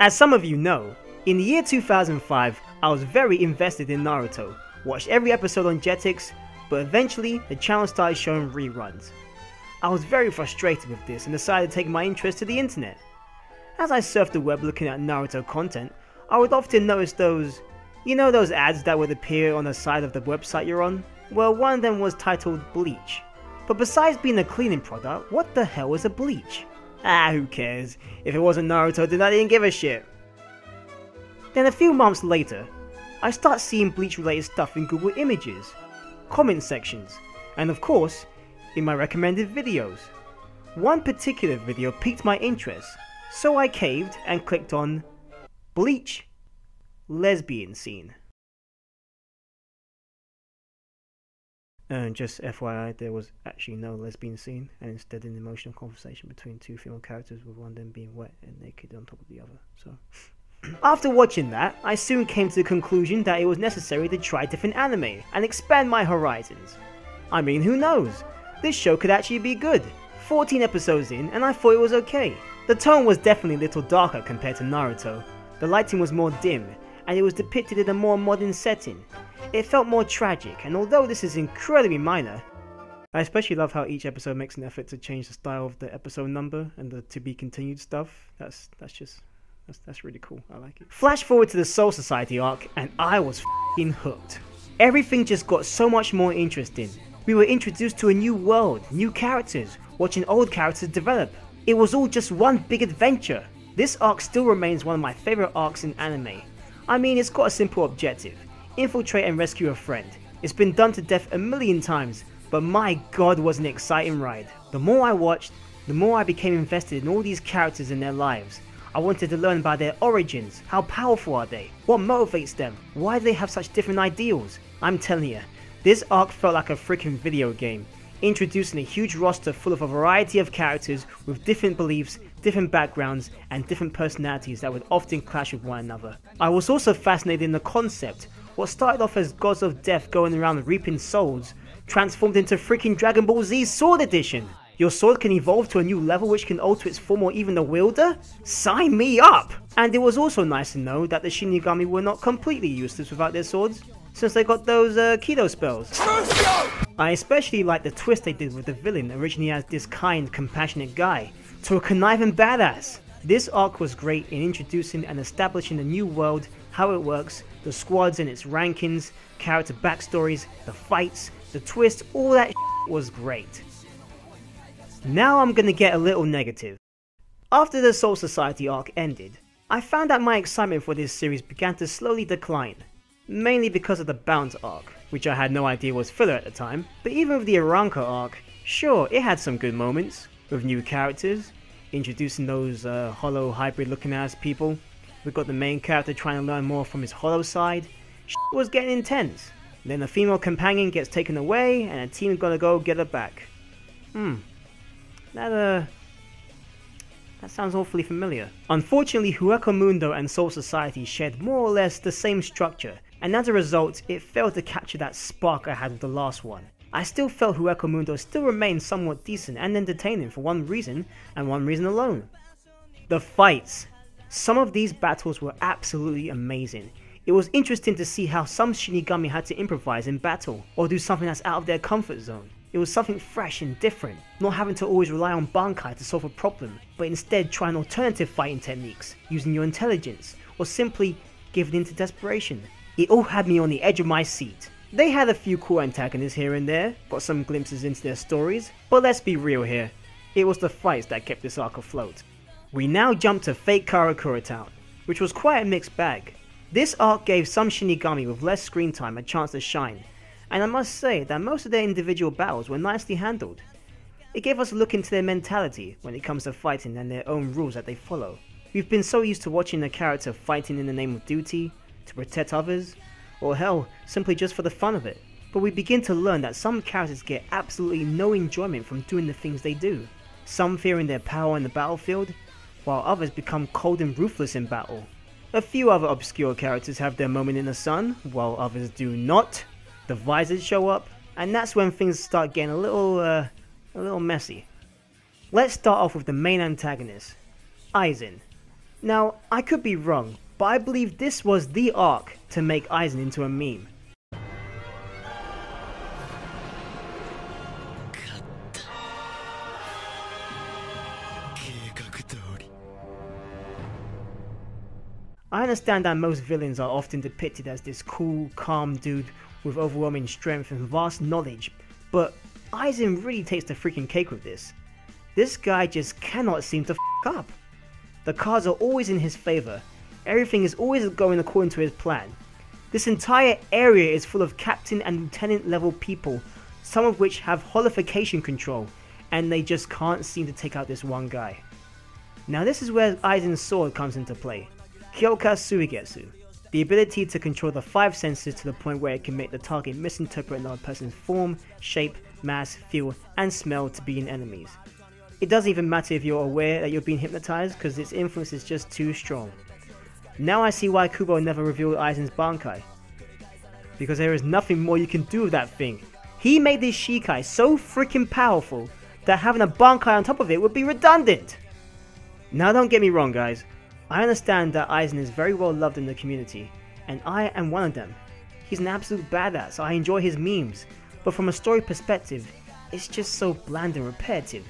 As some of you know, in the year 2005, I was very invested in Naruto, watched every episode on Jetix, but eventually the channel started showing reruns. I was very frustrated with this and decided to take my interest to the internet. As I surfed the web looking at Naruto content, I would often notice those, you know, those ads that would appear on the side of the website you're on? Well, one of them was titled Bleach. But besides being a cleaning product, what the hell is a bleach? Ah, who cares? If it wasn't Naruto, then I didn't give a shit. Then a few months later, I start seeing Bleach related stuff in Google Images, comment sections, and of course, in my recommended videos. One particular video piqued my interest, so I caved and clicked on Bleach lesbian scene. And just FYI, there was actually no lesbian scene, and instead an emotional conversation between two female characters, with one of them being wet and naked on top of the other. So, after watching that, I soon came to the conclusion that it was necessary to try different anime and expand my horizons. I mean, who knows? This show could actually be good. 14 episodes in, and I thought it was okay. The tone was definitely a little darker compared to Naruto. The lighting was more dim, and it was depicted in a more modern setting. It felt more tragic, and although this is incredibly minor, I especially love how each episode makes an effort to change the style of the episode number and the to be continued stuff. That's really cool. I like it. Flash forward to the Soul Society arc, and I was f***ing hooked. Everything just got so much more interesting. We were introduced to a new world, new characters, watching old characters develop. It was all just one big adventure. This arc still remains one of my favourite arcs in anime. I mean, it's got a simple objective: infiltrate and rescue a friend. It's been done to death a million times, but my god, was an exciting ride. The more I watched, the more I became invested in all these characters and their lives. I wanted to learn about their origins. How powerful are they? What motivates them? Why do they have such different ideals? I'm telling you, this arc felt like a freaking video game, introducing a huge roster full of a variety of characters with different beliefs, different backgrounds, and different personalities that would often clash with one another. I was also fascinated in the concept. What started off as gods of death going around reaping souls, transformed into freaking Dragon Ball Z Sword Edition! Your sword can evolve to a new level which can alter its form or even the wielder? Sign me up! And it was also nice to know that the Shinigami were not completely useless without their swords, since they got those Kido spells. I especially liked the twist they did with the villain, originally as this kind, compassionate guy, to a conniving badass. This arc was great in introducing and establishing the new world, how it works, the squads and its rankings, character backstories, the fights, the twist, all that was great. Now I'm gonna get a little negative. After the Soul Society arc ended, I found that my excitement for this series began to slowly decline, mainly because of the Bount arc, which I had no idea was filler at the time. But even with the Arrancar arc, sure, it had some good moments, with new characters, introducing those hollow hybrid looking ass people. We got the main character trying to learn more from his hollow side. Shit was getting intense. Then a female companion gets taken away and a team gotta go get her back. That sounds awfully familiar. Unfortunately, Hueco Mundo and Soul Society shared more or less the same structure, and as a result, it failed to capture that spark I had with the last one. I still felt Hueco Mundo still remained somewhat decent and entertaining for one reason, and one reason alone: the fights. Some of these battles were absolutely amazing. It was interesting to see how some Shinigami had to improvise in battle, or do something that's out of their comfort zone. It was something fresh and different, not having to always rely on Bankai to solve a problem, but instead trying alternative fighting techniques, using your intelligence, or simply giving in to desperation. It all had me on the edge of my seat. They had a few cool antagonists here and there, got some glimpses into their stories, but let's be real here, it was the fights that kept this arc afloat. We now jump to Fake Karakura Town, which was quite a mixed bag. This arc gave some Shinigami with less screen time a chance to shine, and I must say that most of their individual battles were nicely handled. It gave us a look into their mentality when it comes to fighting and their own rules that they follow. We've been so used to watching a character fighting in the name of duty, to protect others, or hell, simply just for the fun of it. But we begin to learn that some characters get absolutely no enjoyment from doing the things they do. Some fearing their power in the battlefield, while others become cold and ruthless in battle. A few other obscure characters have their moment in the sun, while others do not. The visors show up, and that's when things start getting a little messy. Let's start off with the main antagonist, Aizen. Now, I could be wrong, but I believe this was the arc to make Aizen into a meme. I understand that most villains are often depicted as this cool, calm dude with overwhelming strength and vast knowledge, but Aizen really takes the freaking cake with this. This guy just cannot seem to f**k up. The cards are always in his favour, everything is always going according to his plan. This entire area is full of captain and lieutenant level people, some of which have holification control, and they just can't seem to take out this one guy. Now this is where Aizen's sword comes into play. Kyoka Suigetsu, the ability to control the 5 senses to the point where it can make the target misinterpret another person's form, shape, mass, feel, and smell to be in enemies. It doesn't even matter if you're aware that you're being hypnotized because its influence is just too strong. Now I see why Kubo never revealed Aizen's Bankai. Because there is nothing more you can do with that thing. He made this Shikai so freaking powerful that having a Bankai on top of it would be redundant! Now don't get me wrong guys, I understand that Aizen is very well loved in the community, and I am one of them. He's an absolute badass, I enjoy his memes, but from a story perspective, it's just so bland and repetitive.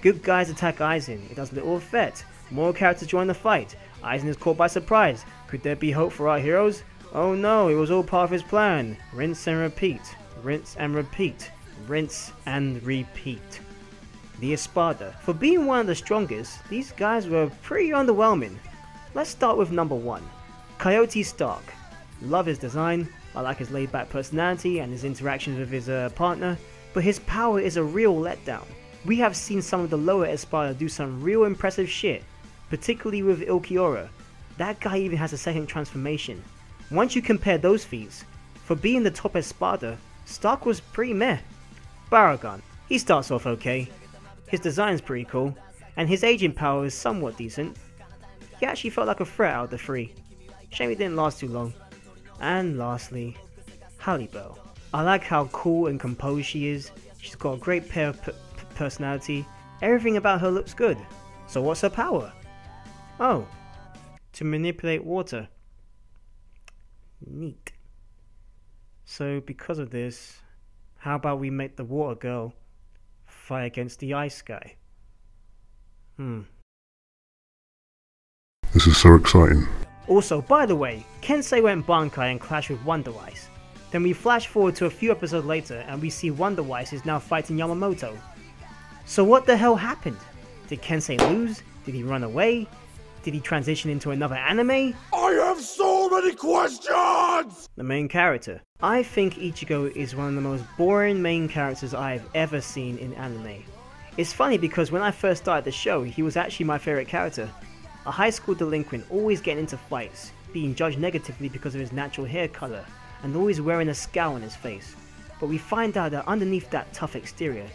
Good guys attack Aizen, it does little effect, more characters join the fight, Aizen is caught by surprise, could there be hope for our heroes? Oh no, it was all part of his plan, rinse and repeat, rinse and repeat, rinse and repeat. The Espada. For being one of the strongest, these guys were pretty underwhelming. Let's start with number 1, Coyote Stark. Love his design, I like his laid back personality and his interactions with his partner, but his power is a real letdown. We have seen some of the lower Espada do some real impressive shit, particularly with Ulquiorra. That guy even has a second transformation. Once you compare those feats, for being the top Espada, Stark was pretty meh. Barragan, he starts off okay. His design's pretty cool, and his aging power is somewhat decent. He actually felt like a threat out of the 3. Shame it didn't last too long. And lastly, Harribel. I like how cool and composed she is. She's got a great pair of personality. Everything about her looks good. So what's her power? Oh, to manipulate water. Neat. So because of this, how about we make the water girl fight against the ice guy? This is so exciting. Also, by the way, Kensei went Bankai and clashed with Wonderweiss. Then we flash forward to a few episodes later and we see Wonderweiss is now fighting Yamamoto. So what the hell happened? Did Kensei lose? Did he run away? Did he transition into another anime? I have so many questions! The main character. I think Ichigo is one of the most boring main characters I have ever seen in anime. It's funny because when I first started the show, he was actually my favourite character. A high school delinquent always getting into fights, being judged negatively because of his natural hair colour, and always wearing a scowl on his face. But we find out that underneath that tough exterior,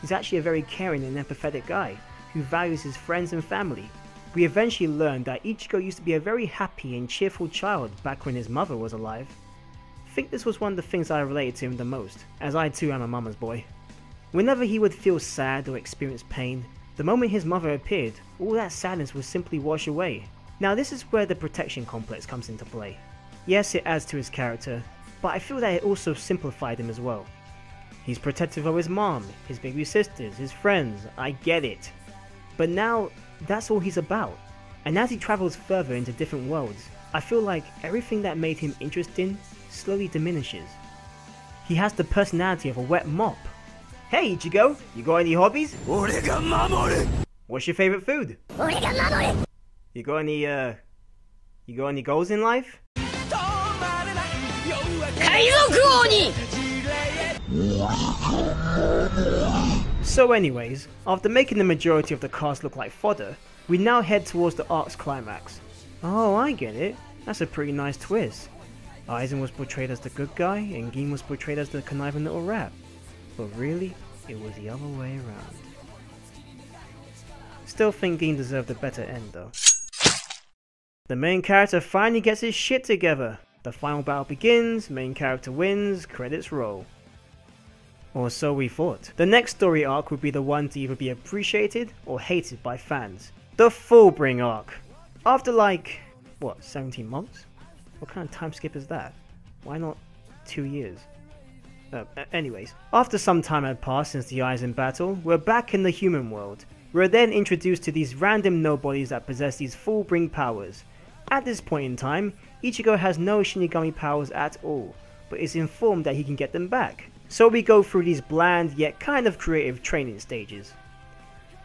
he's actually a very caring and empathetic guy, who values his friends and family. We eventually learned that Ichigo used to be a very happy and cheerful child back when his mother was alive. I think this was one of the things I related to him the most, as I too am a mama's boy. Whenever he would feel sad or experience pain, the moment his mother appeared, all that sadness would simply wash away. Now this is where the protection complex comes into play. Yes, it adds to his character, but I feel that it also simplified him as well. He's protective of his mom, his baby sisters, his friends, I get it. But now, that's all he's about, and as he travels further into different worlds, I feel like everything that made him interesting slowly diminishes. He has the personality of a wet mop. Hey Ichigo, you got any hobbies? What's your favorite food? You got any goals in life? So anyways, after making the majority of the cast look like fodder, we now head towards the arc's climax. Oh, I get it. That's a pretty nice twist. Aizen was portrayed as the good guy, and Gein was portrayed as the conniving little rat. But really, it was the other way around. Still think Gein deserved a better end though. The main character finally gets his shit together. The final battle begins, main character wins, credits roll. Or so we thought. The next story arc would be the one to either be appreciated or hated by fans. The Fullbring arc. After like, what, 17 months? What kind of time skip is that? Why not 2 years? Anyways, after some time had passed since the Aizen battle, we're back in the human world. We're then introduced to these random nobodies that possess these Fullbring powers. At this point in time, Ichigo has no Shinigami powers at all, but is informed that he can get them back. So we go through these bland yet kind of creative training stages.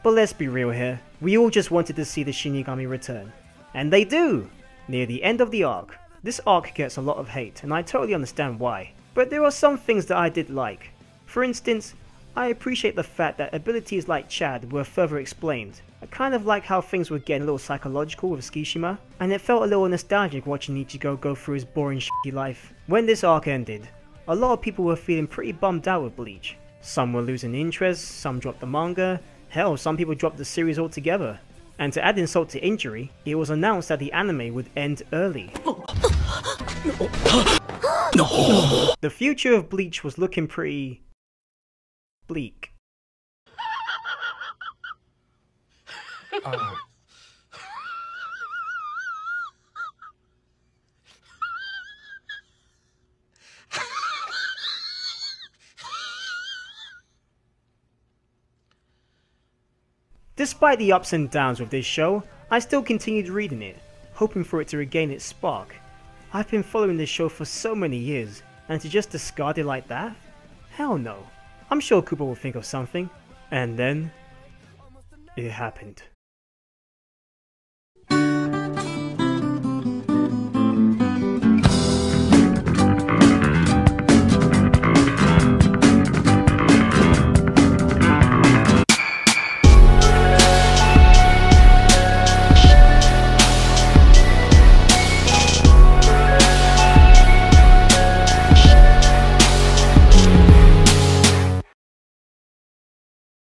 But let's be real here, we all just wanted to see the Shinigami return. And they do! Near the end of the arc. This arc gets a lot of hate, and I totally understand why. But there are some things that I did like. For instance, I appreciate the fact that abilities like Chad were further explained. I kind of like how things were getting a little psychological with Tsukishima, and it felt a little nostalgic watching Ichigo go through his boring shitty life. When this arc ended, a lot of people were feeling pretty bummed out with Bleach. Some were losing interest, some dropped the manga, hell, some people dropped the series altogether. And to add insult to injury, it was announced that the anime would end early. No. The future of Bleach was looking pretty... bleak. Despite the ups and downs with this show, I still continued reading it, hoping for it to regain its spark. I've been following this show for so many years, and to just discard it like that? Hell no. I'm sure Cooper will think of something. And then... it happened.